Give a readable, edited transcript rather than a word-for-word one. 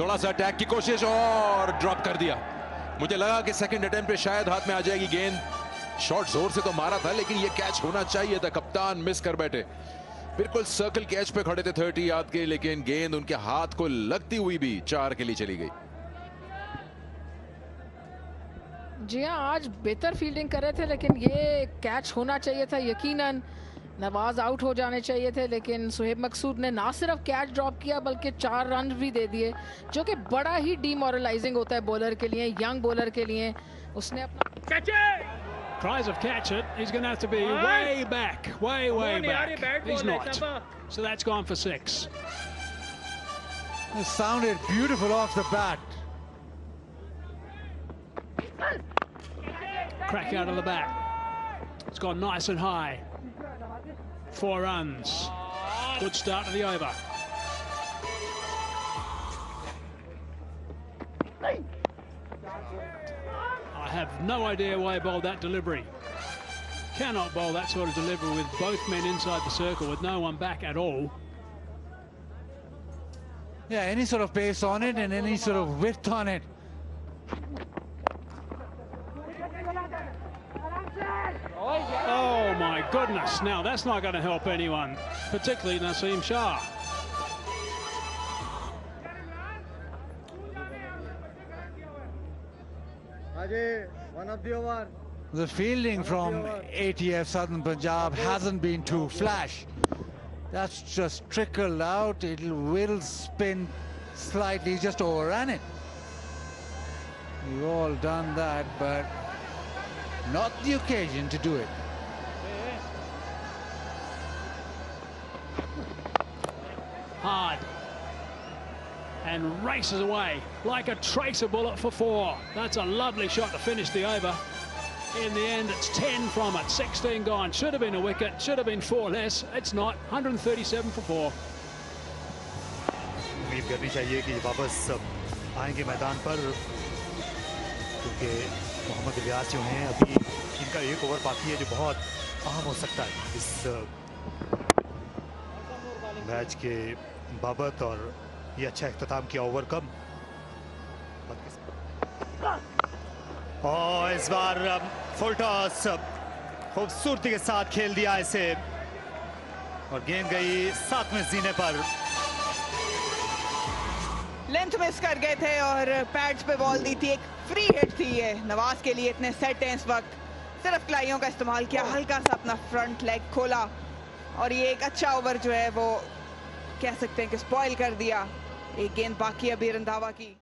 थोड़ा सा अटैक की कोशिश और ड्रॉप कर दिया। मुझे लगा कि सेकंड अटेम्प्ट पे शायद हाथ में आ जाएगी गेंद। शॉट जोर से तो मारा था लेकिन ये कैच होना चाहिए था, कप्तान मिस कर बैठे। बिल्कुल सर्कल कैच पे खड़े थे 30 याद के, लेकिन गेंद उनके हाथ को लगती हुई भी 4 के लिए चली गई। जी हाँ, आज बेहतर फील्डिंग कर रहे थे लेकिन ये कैच होना चाहिए था। यकीनन नवाज आउट हो जाने चाहिए थे, लेकिन सुहेब मकसूद ने ना सिर्फ कैच ड्रॉप किया बल्कि 4 रन भी दे दिए, जो कि बड़ा ही डीमोरलाइजिंग होता है बॉलर के लिए, यंग बॉलर के लिए। उसने अपना tries of catch it, he's going to have to be way back, way back. He's not, so that's gone for 6. It sounded beautiful off the bat. Crack out of the bat, it's gone nice and high. 4 runs, good start to the over. I have no idea why he bowled that delivery. Cannot bowl that sort of delivery with both men inside the circle with no one back at all. Yeah, any sort of pace on it and any sort of width on it. Oh my goodness, now that's not going to help anyone, particularly Naseem Shah. The fielding from ATF Southern Punjab hasn't been too flash. That's just trickled out. It will spin slightly, just overran it. We've all done that, but not the occasion to do it. Hard. And races away like a tracer bullet for 4. That's a lovely shot to finish the over. In the end, it's 10 from it, 16 gone. Should have been a wicket, should have been 4 less. It's not. 137 for 4. उम्मीद करनी चाहिए कि वापस आएंगे मैदान पर, क्योंकि मोहम्मद रियाज जो हैं अभी इनका एक ओवर बाकी है जो बहुत अहम हो सकता है इस मैच के बाबत। और ये अच्छा इख्तिताम किया ओवर कम। और इस बार फुल टॉस खूबसूरती के साथ खेल दिया इसे और गेंद गई 7वें जीने पर। लेंथ मिस कर गए थे और पैड्स पे बॉल दी थी, एक फ्री हिट थी ये नवाज के लिए। इतने सेट हैं इस वक्त, सिर्फ क्लाइयों का इस्तेमाल किया, हल्का सा अपना फ्रंट लेग खोला और ये एक अच्छा ओवर जो है वो कह सकते हैं कि स्पॉइल कर दिया। एक गेंद बाकी अभी रंधावा की।